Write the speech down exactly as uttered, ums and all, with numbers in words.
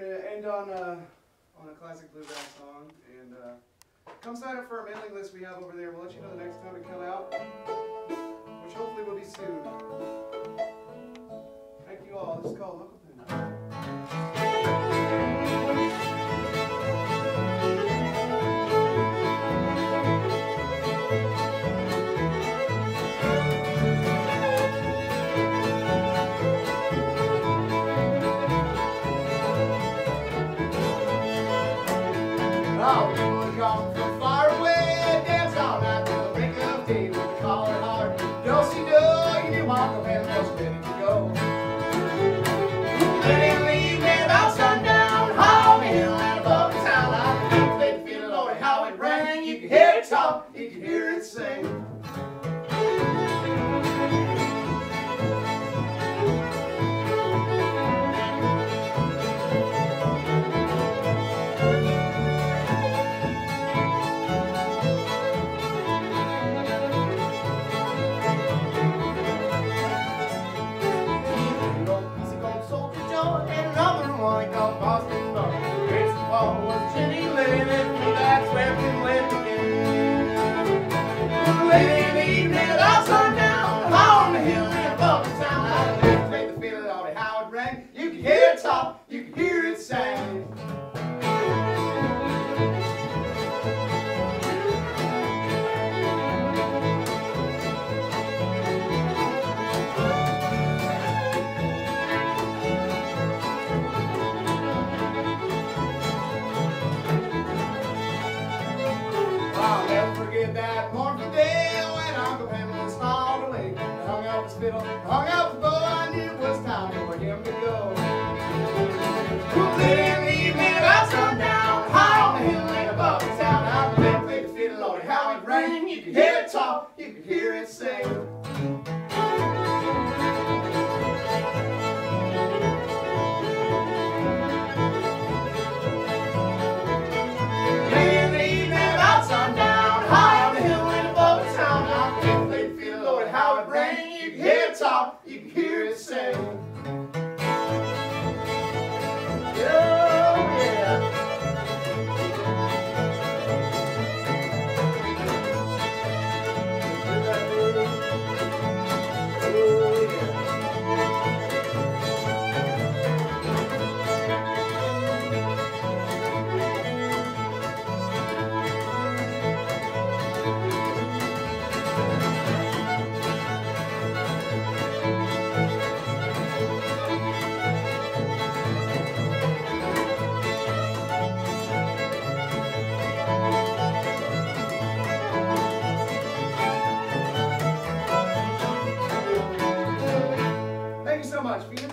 going to end on a, on a classic bluegrass song. And uh, come sign up for our mailing list we have over there. We'll let you know the next time it comes out, which hopefully will be soon. Thank you all. This is called Uncle Pen. Jenny Lind, and that's where we live again. Late in the evening, I saw down on the hill and above the town. I lived, played the fiddle, all the how it rang. You could hear it talk, you could hear it sing. That mournful day when Uncle Pen was smiled away, and hung out his fiddle, hung out his bow, I knew it was time for him to go. Late in the evening, I saw down high on the hill and above the town. I played, played the fiddle, Lord, how it rang. You could hear it talk, you could hear it sing. You can hear it say, much.